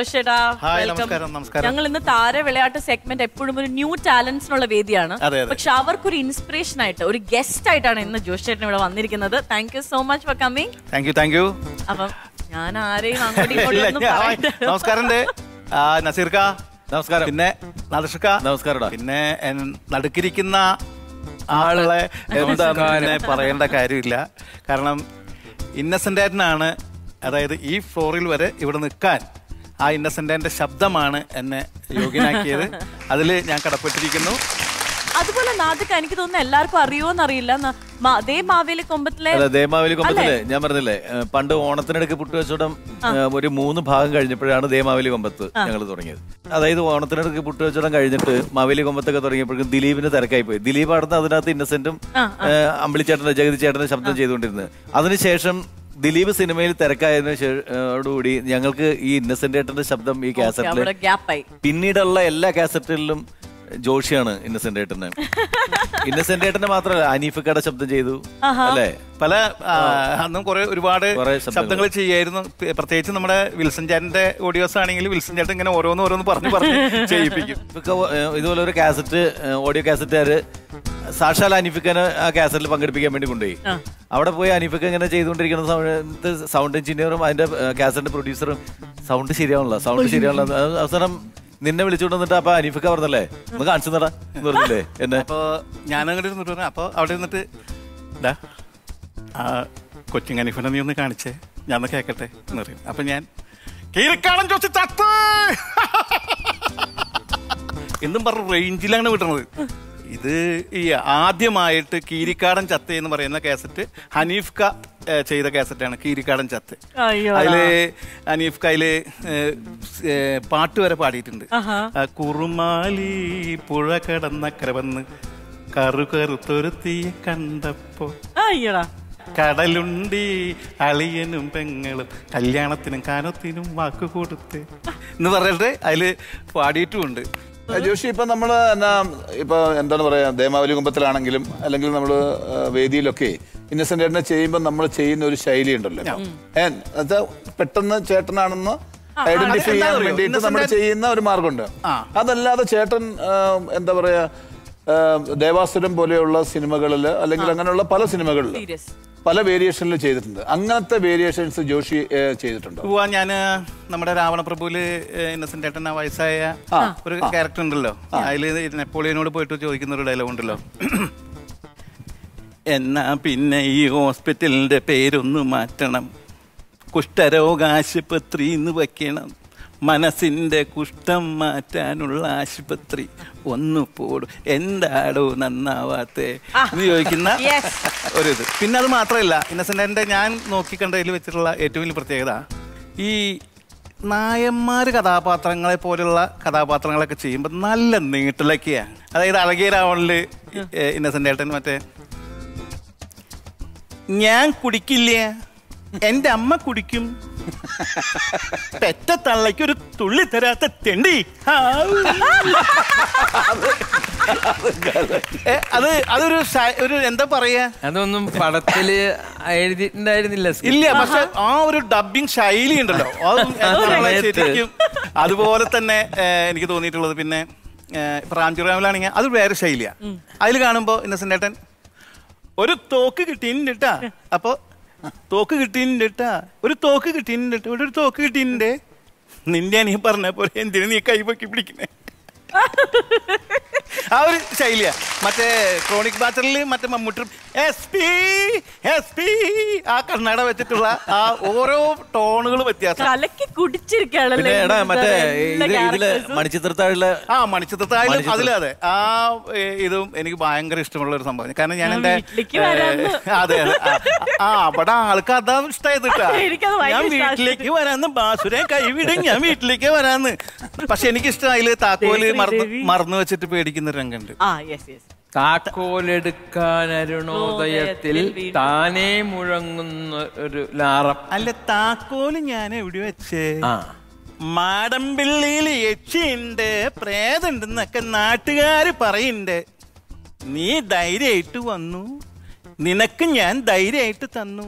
Joshida. Hi, namaskaram. Yangal in the Tare Velayattu segment, a new talents nolla vediyana. But shavarku or inspiration aayittu, or guest aayittu in the Joshida nivada vandirikkunnathu. Thank you so much for coming. Thank you, thank you. Appo njan aare angodi kodunnu parayunnu. Namaskaram de. Nasirka, namaskaram. Pinne Nadarshika, namaskaram. Pinne nadukirikkunna aale endha ninne parayenda karyilla. Karanam innocent aayittanana. അതായത് ഈ ഫ്ലോറിൽ വരെ ഇവിടെ നിൽക്കാൻ ആ ഇന്നസെന്റിന്റെ ശബ്ദമാണ് എന്നെ യോഗ്യനാക്കിയത്. അതിൽ ഞാൻ കടപ്പെട്ടിരിക്കുന്നു. അതുപോലെ നാടകം എനിക്ക് തോന്നുന്നു എല്ലാവർക്കും അറിയോന്നറിയില്ല. ദേമാവേലി കൊമ്പത്തിലെ ഞാൻ പറഞ്ഞില്ലേ പണ്ട് ഓണത്തിനിടയ്ക്ക് പുട്ടുവെച്ചോടം ഒരു 3 ഭാഗം കഴിഞ്ഞപ്പോഴാണ് ദേമാവേലി കൊമ്പത്ത് ഞങ്ങൾ തുടങ്ങിയത്. അതായത് ഓണത്തിനിടയ്ക്ക് പുട്ടുവെച്ചോടം കഴിഞ്ഞിട്ട് മാവേലി കൊമ്പത്തൊക്കെ തുടങ്ങിയപ്പോഴേക്കും ദിലീപിന് തിരക്കായി പോയി. ദിലീപ് ആടുന്ന അതിനകത്ത് ഇന്നസെന്റും അമ്പിളിച്ചേട്ടന്റെ ജഗതിച്ചേട്ടന്റെ ശബ്ദം ചെയ്തുകൊണ്ടിരുന്നത്. അതിനുശേഷം ദിലീപ് സിനിമയിൽ തിരക്കായതിനോടുകൂടി ഞങ്ങൾക്ക് ഈ ഇന്നസെന്റ് ഏട്ടന്റെ ശബ്ദം ഈ കാസറ്റിൽ പിന്നീടുള്ള എല്ലാ കാസറ്റിലും ജോഷിയാണ് ഇന്നസെന്റ് ഏട്ടന്. ഇന്നസെന്റ് ഏട്ടന് മാത്രമല്ല അനീഫിക്കയുടെ ശബ്ദം ചെയ്തു അല്ലെ, പല അന്നും ഒരുപാട് ശബ്ദങ്ങൾ ചെയ്യായിരുന്നു. പ്രത്യേകിച്ച് നമ്മുടെ വിൽസൺ ചേട്ടന്റെ ഓഡിയോസ് ആണെങ്കിൽ വിൽസൺ ചേട്ടൻ ഇങ്ങനെ ഓരോന്ന് പറഞ്ഞു ചെയ്യിപ്പിക്കും. ഇതുപോലെ ഒരു കാസറ്റ് ഓഡിയോ കാസറ്റുകാര് സാക്ഷാൽ അനീഫിക്കനെ ആ കാസറ്റിൽ പങ്കെടുപ്പിക്കാൻ വേണ്ടി കൊണ്ടുപോയി. അവിടെ പോയി അനീഫിക്ക ഇങ്ങനെ ചെയ്തുകൊണ്ടിരിക്കുന്ന സമയത്ത് സൗണ്ട് എഞ്ചിനീയറും അതിന്റെ കാസറ്റിന്റെ പ്രൊഡ്യൂസറും സൗണ്ട് ശരിയാവുന്നില്ല. അവസാനം നിന്നെ വിളിച്ചോണ്ട് വന്നിട്ട് അപ്പൊ അനീഫിക്ക പറഞ്ഞല്ലേ ഒന്ന് കാണിച്ചു തടാ എന്ന് പറഞ്ഞില്ലേ എന്നെ. അപ്പൊ ഞാനങ്ങനെ അപ്പൊ അവിടെ നിന്നിട്ട് കൊച്ചിങ് അനീഫിനെ നീ ഒന്ന് കാണിച്ചേ ഞാൻ കേക്കട്ടെ എന്ന് പറയും. അപ്പൊ ഞാൻ എന്നും പറഞ്ഞു റേഞ്ചിലാണ് വിടുന്നത്. ഇത് ഈ ആദ്യമായിട്ട് കീരിക്കാടൻ ചത്ത് എന്ന് പറയുന്ന കാസറ്റ് ഹനീഫ്ക ചെയ്ത കാസറ്റാണ്. കീരിക്കാടൻ ചത്ത് അതില് ഹനീഫ്കയില് പാട്ട് വരെ പാടിയിട്ടുണ്ട്. കുറുമാലി പുഴ കടന്നക്കരവന്ന് കറുകറുത്തൊരുത്തി കണ്ടപ്പോ കടലുണ്ടി അളിയനും പെങ്ങളും കല്യാണത്തിനും കാനത്തിനും വാക്ക് കൊടുത്ത് എന്ന് പറഞ്ഞിട്ട് അതില് പാടിയിട്ടുമുണ്ട്. ജോഷി, ഇപ്പം നമ്മൾ ഇപ്പൊ എന്താണ് പറയാ, ദേമാവലി കുമ്പത്തിലാണെങ്കിലും അല്ലെങ്കിൽ നമ്മള് വേദിയിലൊക്കെ ഇന്നസെന്റ് ചേട്ടനെ ചെയ്യുമ്പോൾ നമ്മൾ ചെയ്യുന്ന ഒരു ശൈലി ഉണ്ടല്ലോ, പെട്ടെന്ന് ചേട്ടനാണെന്ന് ഐഡന്റിഫൈ ചെയ്യാൻ വേണ്ടിയിട്ട് നമ്മൾ ചെയ്യുന്ന ഒരു മാർഗമുണ്ട്. അതല്ലാതെ ചേട്ടൻ എന്താ പറയാ, ദേവാസുരം പോലെയുള്ള സിനിമകളില് അല്ലെങ്കിൽ അങ്ങനെയുള്ള പല സിനിമകളിൽ പല വേരിയേഷനിൽ ചെയ്തിട്ടുണ്ട്. അങ്ങനത്തെ വേരിയേഷൻസ് ജോഷി ചെയ്തിട്ടുണ്ട്. ഞാൻ നമ്മുടെ രാവണപ്രഭുവില് ഇന്നസെന്റ് ഏട്ടൻ ആ വയസ്സായ ഒരു ക്യാരക്ടർ ഉണ്ടല്ലോ, അതില് നെപ്പോളിയനോട് പോയിട്ട് ചോദിക്കുന്ന ഒരു ഡയലോഗ് ഉണ്ടല്ലോ, എന്നാ പിന്നെ ഈ ഹോസ്പിറ്റലിന്റെ പേരൊന്ന് മാറ്റണം, കുഷ്ഠരോഗ ആശുപത്രി എന്ന് വെക്കണം, മനസ്സിന്റെ കുഷ്ഠം മാറ്റാനുള്ള ആശുപത്രി ഒന്ന് പോടും, എന്താടോ നന്നാവാത്തേ എന്ന് ചോദിക്കുന്ന ഒരിത്. പിന്നെ അത് മാത്രമല്ല, ഇന്നസെന്റിന്റെ ഞാൻ നോക്കിക്കണ്ടതിൽ വെച്ചിട്ടുള്ള ഏറ്റവും വലിയ പ്രത്യേകത ഈ നായന്മാര് കഥാപാത്രങ്ങളെ പോലെയുള്ള കഥാപാത്രങ്ങളൊക്കെ ചെയ്യുമ്പോൾ നല്ല നീട്ടിലൊക്കെയാണ്. അതായത് അഴകിയ രാവണില് ഇന്നസെന്റ് ഏട്ടൻ മറ്റേ ഞാൻ കുടിക്കില്ല എന്റെ അമ്മ കുടിക്കും പെറ്റ തള്ളയ്ക്ക് ഒരു തുള്ളി തരാത്ത തെണ്ടി, അതൊരു ഒരു എന്താ പറയാ, അതൊന്നും പടത്തില് എഴുതിയിട്ടുണ്ടായിരുന്നില്ല ഇല്ല. പക്ഷെ ആ ഒരു ഡബിങ് ശൈലി ഉണ്ടല്ലോ ശരിക്കും അതുപോലെ തന്നെ എനിക്ക് തോന്നിയിട്ടുള്ളത്. പിന്നെ പ്രാഞ്ചുറാമിലാണെങ്കിൽ അത് വേറെ ശൈലിയാ. അതിൽ കാണുമ്പോ ഇന്നസെന്റ് ഏട്ടൻ ഒരു തോക്ക് കിട്ടിയിട്ടാ, അപ്പൊ തോക്ക് കിട്ടീട്ടാ ഒരു തോക്ക് കിട്ടീൻ്റെ നിന്റെ നീ പറഞ്ഞ പോലെ എന്തിനു നീ കൈപൊക്കി പിടിക്കുന്നേ, ആ ഒരു ശൈലിയാ. മറ്റേ ക്രോണിക് ബാറ്ററില് മറ്റേ മമ്മൂട്ടി SP ആ കർണാടക വെച്ചിട്ടുള്ള ആ ഓരോ ടോണുകൾ വ്യത്യാസം. മറ്റേ മണിച്ചിത്രത്താഴില് അതിലതെ ആ ഇതും എനിക്ക് ഭയങ്കര ഇഷ്ടമുള്ള ഒരു സംഭവം. കാരണം ഞാൻ എന്റെ അതെ അവിടെ ആൾക്ക് അതാണ് ഇഷ്ടമായത് കേട്ടോ, ഞാൻ വീട്ടിലേക്ക് വരാന്ന് ബാസുരൻ കൈവിടും, ഞാൻ വീട്ടിലേക്ക് വരാന്ന്. പക്ഷെ എനിക്കിഷ്ടം അതില് താക്കോല് മറന്നു വെച്ചിട്ട് പേടിക്കുന്ന രംഗമുണ്ട്. താക്കോലെടുക്കാൻ അരുണോദയത്തിൽ താനേ മുഴങ്ങുന്ന ഒരു ലാറം. അല്ല, താക്കോല് ഞാൻ എവിടെ വെച്ചേ, മാടമ്പിള്ളിയിൽ യക്ഷിയുണ്ട് പ്രേതണ്ടെന്നൊക്കെ നാട്ടുകാര് പറയണ്ട്, നീ ധൈര്യമായിട്ട് വന്നു, നിനക്ക് ഞാൻ ധൈര്യമായിട്ട് തന്നു,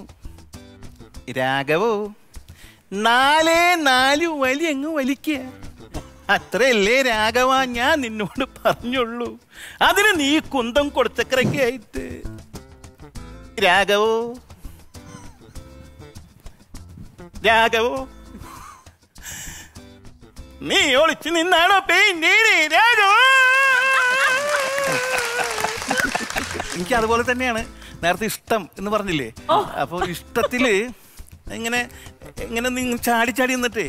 രാഘവോ 4 അങ്ങ് വലിക്കുക. അത്രയല്ലേ രാഘവ ഞാൻ നിന്നോട് പറഞ്ഞുള്ളൂ. അതിന് നീ കുന്തം കൊടുത്തക്കരയ്ക്ക് ആയിട്ട് രാഘവോ രാഘവോ നീ ഒളിച്ചു നിന്നാണോ പെയിന്റീനെ രാഘവോ. എനിക്ക് അതുപോലെ തന്നെയാണ് നേരത്തെ ഇഷ്ടം എന്ന് പറഞ്ഞില്ലേ, അപ്പോൾ ഇഷ്ടത്തില് ഇങ്ങനെ ഇങ്ങനെ നിങ്ങൾ ചാടി ചാടി നിന്നിട്ടേ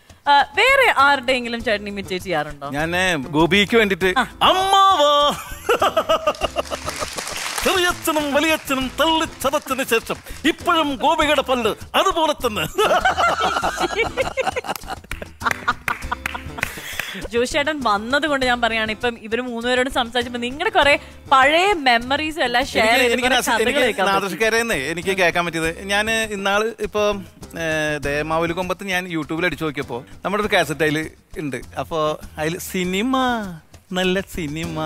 വേറെ ആരുടെയെങ്കിലും ചേട്ടൻ ഇമിറ്റേറ്റ് ചെയ്യാറുണ്ടോ? ഞാൻ ഗോപിക്ക് വേണ്ടിട്ട് അമ്മാവാ ചെറിയച്ഛനും വലിയച്ഛനും തള്ളിച്ചതച്ചതിന് ശേഷം ഇപ്പോഴും ഗോപികയുടെ പല്ല് അതുപോലെ തന്നെ. ജോഷേട്ടൻ വന്നത് കൊണ്ട് ഞാൻ പറയാണ്, ഇപ്പം ഇവര് മൂന്നുപേരോട് സംസാരിച്ചപ്പോ നിങ്ങളുടെ കുറെ പഴയ മെമ്മറീസ് എല്ലാം ഷെയർ ചെയ്ത് എനിക്ക് കേൾക്കാൻ പറ്റിയത്. ഞാൻ ഇന്നാള് ഇപ്പൊ ദേമാവലി കൊമ്പത്ത് ഞാൻ യൂട്യൂബിൽ അടിച്ചു നോക്കിയപ്പോ നമ്മുടെ ഒരു കാസറ്റ് അതിൽ ഉണ്ട്. അപ്പൊ അതിൽ സിനിമ നല്ല സിനിമ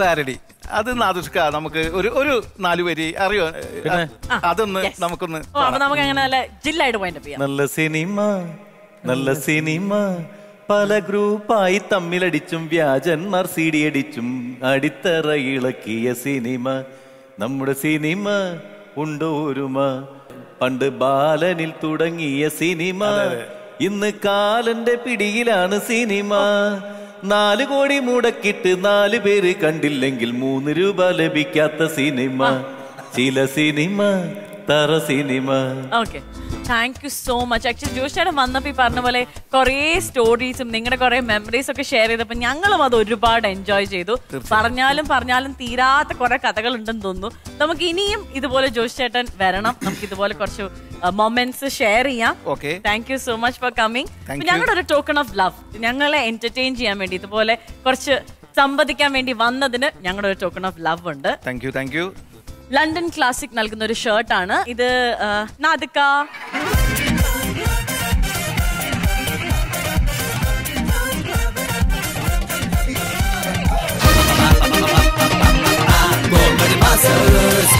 പാരഡി അത് നാദുഷ്ക നമുക്ക് ഒരു 4 വരി അറിയോ? അതൊന്ന് നമുക്കൊന്ന് നല്ല സിനിമ നല്ല സിനിമ പല ഗ്രൂപ്പായി തമ്മിലടിച്ചും വ്യാജന്മാർ സീഡിയടിച്ചും അടിത്തറ ഇളക്കിയ സിനിമ നമ്മുടെ സിനിമ ഉണ്ടോരുമ. പണ്ട് ബാലനിൽ തുടങ്ങിയ സിനിമ ഇന്ന് കാലന്റെ പിടിയിലാണ് സിനിമ. 4 കോടി മുടക്കിട്ട് 4 പേര് കണ്ടില്ലെങ്കിൽ 3 രൂപ ലഭിക്കാത്ത സിനിമ. ചില സിനിമ തറ cinema. Okay, thank you so much. Actually ജോഷേട്ടൻ വന്നപ്പോൾ ഈ പറഞ്ഞ പോലെ കുറേ സ്റ്റോറീസും നിങ്ങളുടെ കുറേ മെമ്മറീസും ഒക്കെ ഷെയർ ചെയ്തപ്പോൾ ഞങ്ങളും അത് ഒരുപാട് എൻജോയ് ചെയ്തു. പറഞ്ഞാലും തീരാത്ത കുറെ കഥകൾ ഉണ്ടെന്ന് തോന്നുന്നു. നമുക്ക് ഇനിയും ഇതുപോലെ ജോഷേട്ടൻ വരണം, നമുക്ക് ഇതുപോലെ കുറച്ച് മൊമെന്റ്സ് ഷെയർ ചെയ്യാം. Thank you so much for coming. ഞങ്ങളുടെ ഒരു ടോക്കൺ ഓഫ് ലവ്, ഞങ്ങളെ എന്റർടൈൻ ചെയ്യാൻ വേണ്ടി ഇതുപോലെ കുറച്ച് സംവദിക്കാൻ വേണ്ടി വന്നതിന് ഞങ്ങളുടെ ഒരു ടോക്കൺ ഓഫ് ലവ് ഉണ്ട്. Thank you, thank you. London classic നൽകുന്ന ഒരു ഷർട്ടാണ് ഇത്. നാദിക